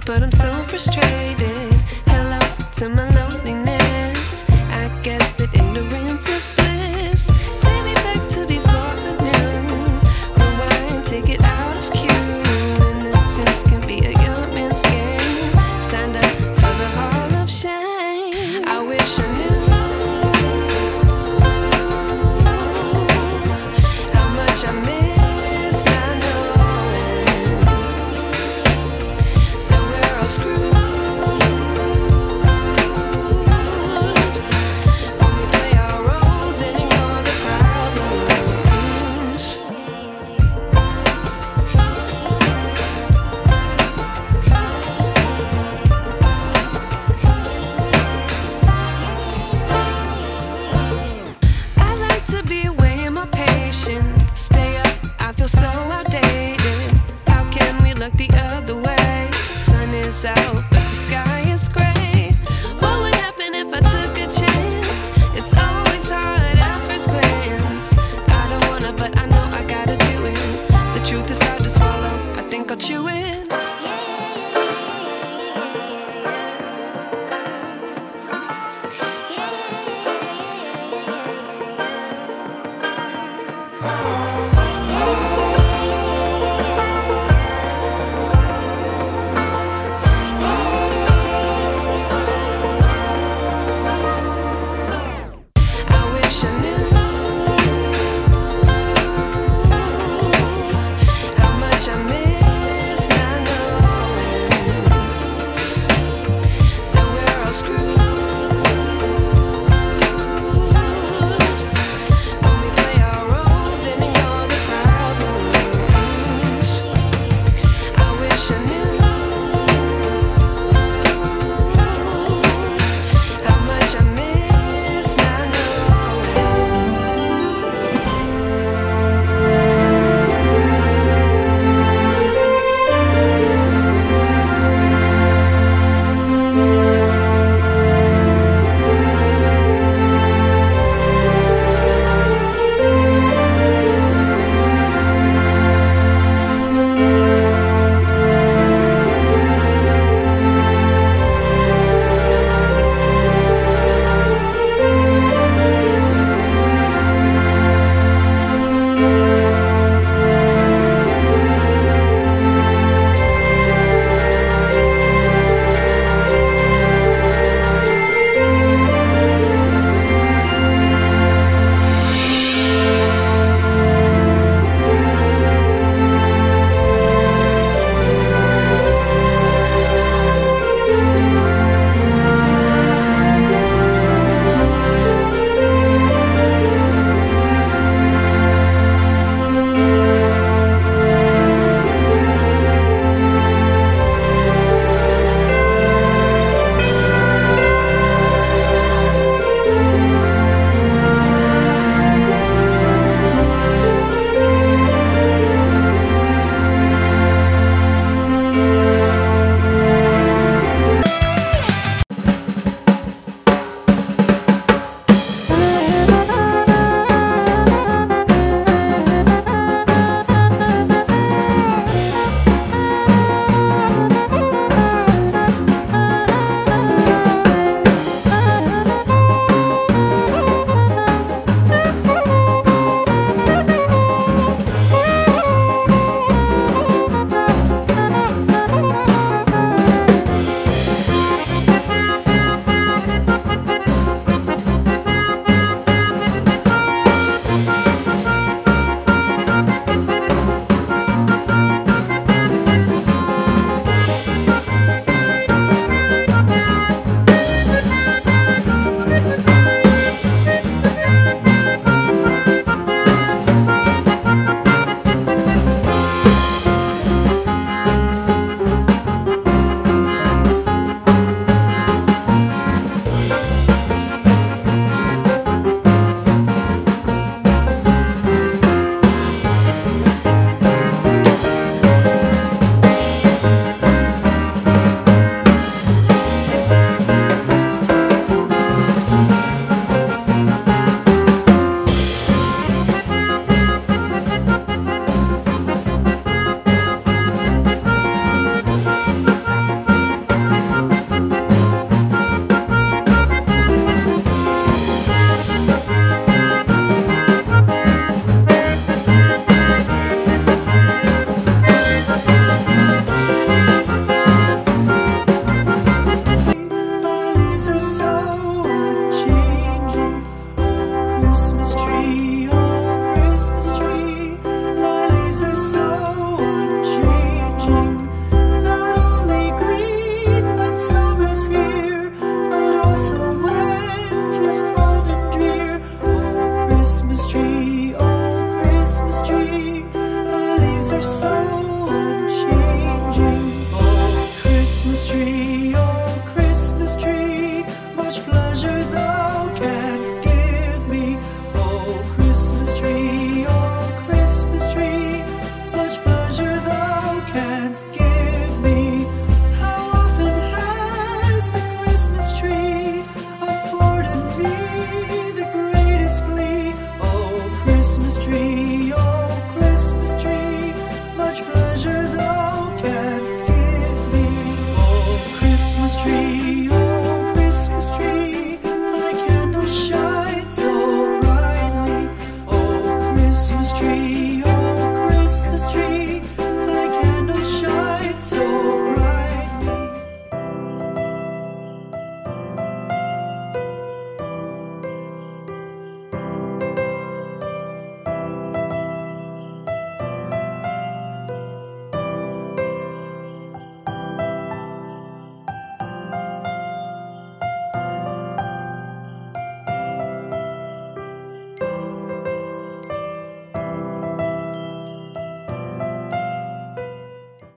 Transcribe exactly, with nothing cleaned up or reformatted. out, but I'm so frustrated. Hello to my loneliness. I guess that ignorance is bliss. Take me back to before the noon. Rewind, take it out of cue. Innocence can be a young man's game. Signed up for the Hall of Shame. I wish I knew. Stay up, I feel so outdated. How can we look the other way? Sun is out, but the sky is gray. What would happen if I took a chance? It's always hard at first glance. I don't wanna, but I know I gotta do it. The truth is hard to swallow, I think I'll chew it. Oh, Christmas tree.